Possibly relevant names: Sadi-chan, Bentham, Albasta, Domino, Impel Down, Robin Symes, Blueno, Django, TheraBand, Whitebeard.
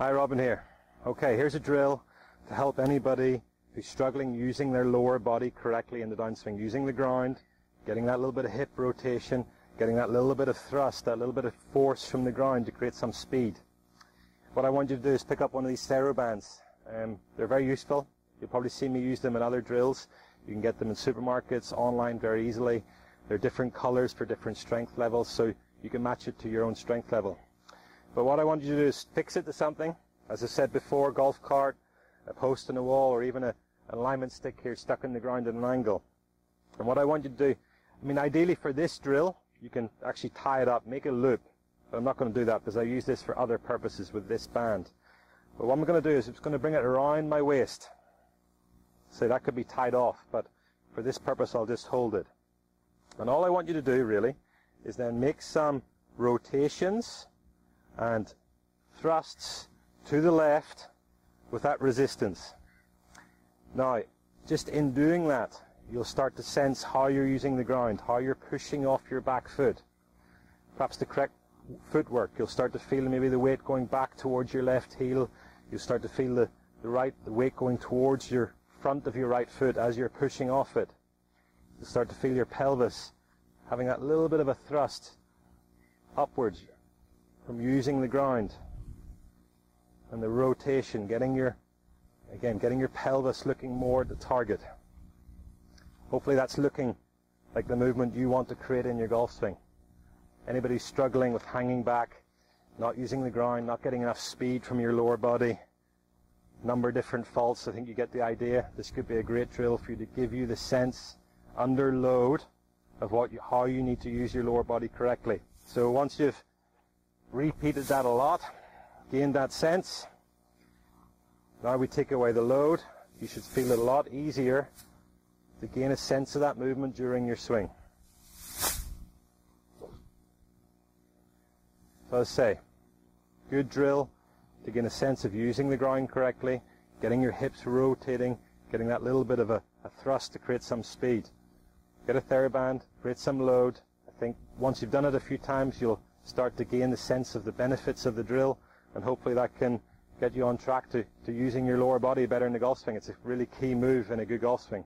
Hi, Robin here. Okay, here's a drill to help anybody who's struggling using their lower body correctly in the downswing, using the ground, getting that little bit of hip rotation, getting that little bit of thrust, that little bit of force from the ground to create some speed. What I want you to do is pick up one of these TheraBands. They're very useful. You'll probably see me use them in other drills. You can get them in supermarkets, online very easily. They're different colors for different strength levels, so you can match it to your own strength level. But what I want you to do is fix it to something. As I said before, golf cart, a post in a wall, or even an alignment stick here stuck in the ground at an angle. And what I want you to do, ideally for this drill, you can actually tie it up, make a loop. But I'm not going to do that because I use this for other purposes with this band. But what I'm going to do is I'm just going to bring it around my waist. So that could be tied off, but for this purpose I'll just hold it. And all I want you to do really is then make some rotations and thrusts to the left with that resistance. Now, just in doing that, you'll start to sense how you're using the ground, how you're pushing off your back foot. Perhaps the correct footwork. You'll start to feel maybe the weight going back towards your left heel. You'll start to feel the weight going towards your front of your right foot as you're pushing off it. You'll start to feel your pelvis having that little bit of a thrust upwards from using the ground. And the rotation, getting your pelvis looking more at the target. Hopefully that's looking like the movement you want to create in your golf swing. Anybody struggling with hanging back, not using the ground, not getting enough speed from your lower body, number of different faults, I think you get the idea. This could be a great drill for you to give you the sense under load of how you need to use your lower body correctly. So once you've repeated that a lot, gained that sense, now we take away the load. You should feel it a lot easier to gain a sense of that movement during your swing. So as I say, good drill to gain a sense of using the ground correctly, getting your hips rotating, getting that little bit of a thrust to create some speed. Get a TheraBand, create some load. I think once you've done it a few times, you'll start to gain the sense of the benefits of the drill, and hopefully that can get you on track to using your lower body better in the golf swing. It's a really key move in a good golf swing.